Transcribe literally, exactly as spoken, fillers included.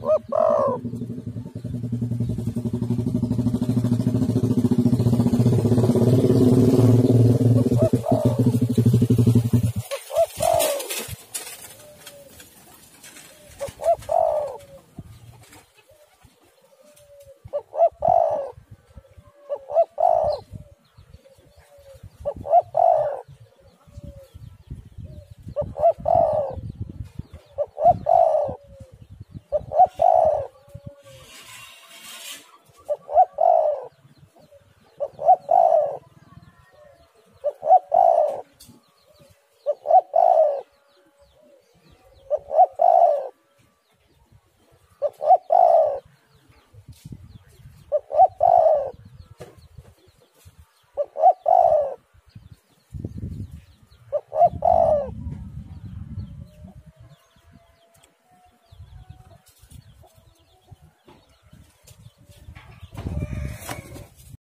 Whoop, whoop.